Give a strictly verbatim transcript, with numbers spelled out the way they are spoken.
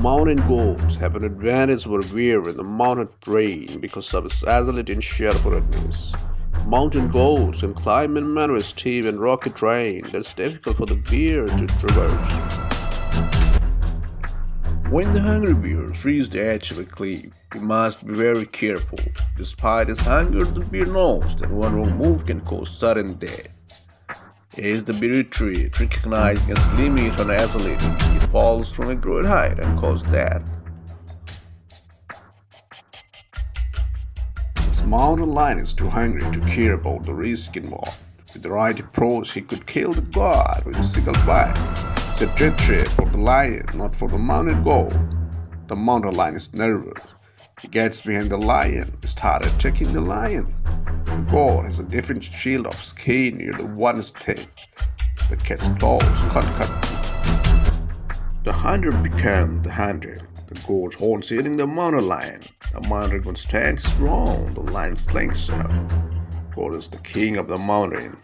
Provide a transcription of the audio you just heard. Mountain goats have an advantage over bear in the mountain terrain because of its agility and sharpness. Mountain goats can climb in manner of steep and rocky terrain that's difficult for the bear to traverse. When the hungry bear reaches the edge of a cliff, he must be very careful. Despite his hunger, the bear knows that one wrong move can cause sudden death. As the bear retreats, recognizing its limit on agility, it falls from a great height and causes death. This mountain lion is too hungry to care about the risk involved. With the right approach, he could kill the god with a single bite. It's a death trap for the lion, not for the mountain goat. The mountain lion is nervous. He gets behind the lion, starts attacking the lion. The goat has a different shield of skin near the one's tip. The cat's claws can't cut through. The hunter becomes the hunter. The goat horns hitting the mountain lion. The mountain stands strong. The lion flanks out. God is the king of the mountain.